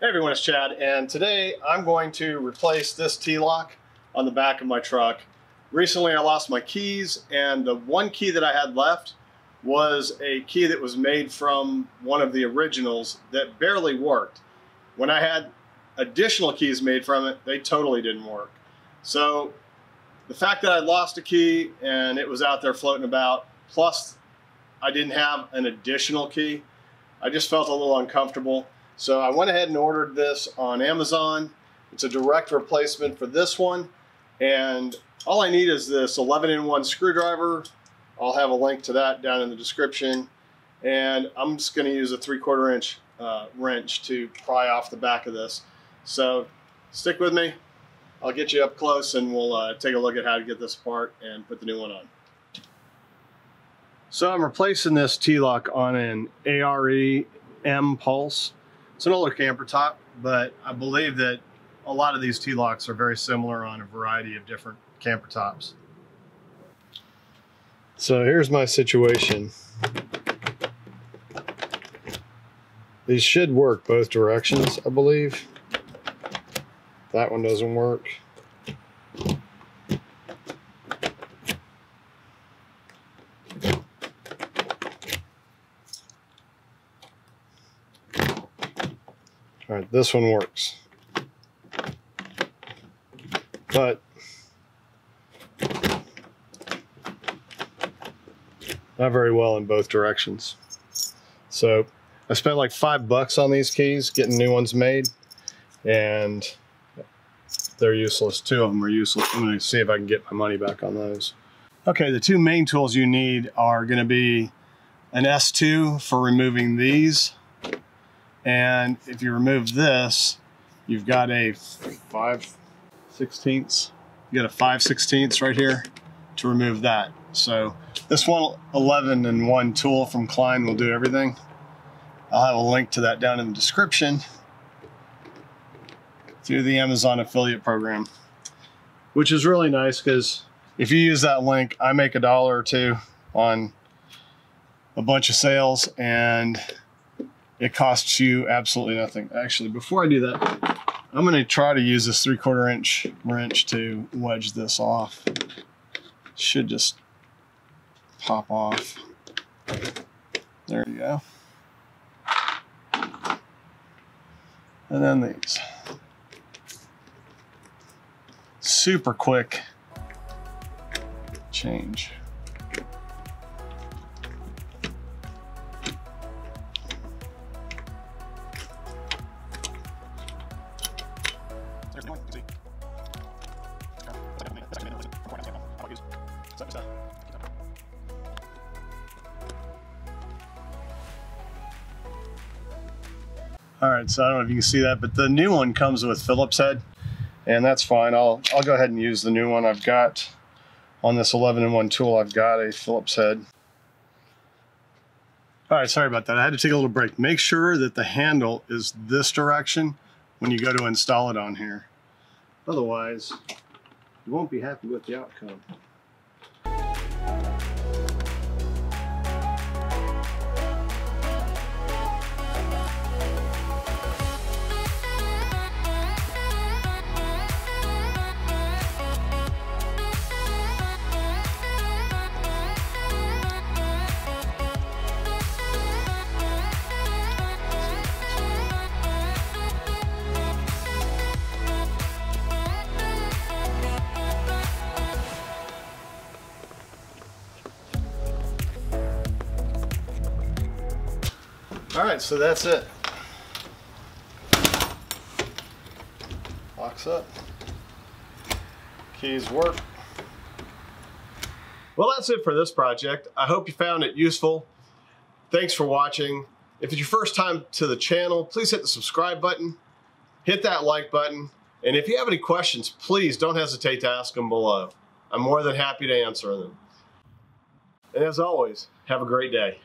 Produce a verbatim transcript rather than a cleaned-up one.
Hey everyone, it's Chad, and today I'm going to replace this T-lock on the back of my truck. Recently I lost my keys, and the one key that I had left was a key that was made from one of the originals that barely worked. When I had additional keys made from it, they totally didn't work. So the fact that I lost a key and it was out there floating about, plus I didn't have an additional key, I just felt a little uncomfortable. So I went ahead and ordered this on Amazon. It's a direct replacement for this one. And all I need is this eleven in one screwdriver. I'll have a link to that down in the description. And I'm just gonna use a three quarter inch uh, wrench to pry off the back of this. So stick with me. I'll get you up close and we'll uh, take a look at how to get this apart and put the new one on. So I'm replacing this T-lock on an A R E M pulse. It's an older camper top, but I believe that a lot of these T-locks are very similar on a variety of different camper tops. So here's my situation. These should work both directions, I believe. That one doesn't work. All right, this one works, but not very well in both directions. So I spent like five bucks on these keys, getting new ones made, and they're useless. Two of them are useless. I'm gonna see if I can get my money back on those. Okay, the two main tools you need are gonna be an S two for removing these. And if you remove this, you've got a five sixteenths. You got a five sixteenths right here to remove that. So this one eleven in one tool from Klein will do everything. I'll have a link to that down in the description through the Amazon affiliate program, which is really nice because if you use that link, I make a dollar or two on a bunch of sales and it costs you absolutely nothing. Actually, before I do that, I'm gonna try to use this three quarter inch wrench to wedge this off. Should just pop off. There you go. And then these. Super quick change. All right, so I don't know if you can see that, but the new one comes with Phillips head, and that's fine. I'll, I'll go ahead and use the new one I've got on this eleven in one tool. I've got a Phillips head. All right, sorry about that. I had to take a little break. Make sure that the handle is this direction when you go to install it on here. Otherwise, you won't be happy with the outcome. All right, so that's it. Locks up. Keys work. Well, that's it for this project. I hope you found it useful. Thanks for watching. If it's your first time to the channel, please hit the subscribe button, hit that like button, and if you have any questions, please don't hesitate to ask them below. I'm more than happy to answer them. And as always, have a great day.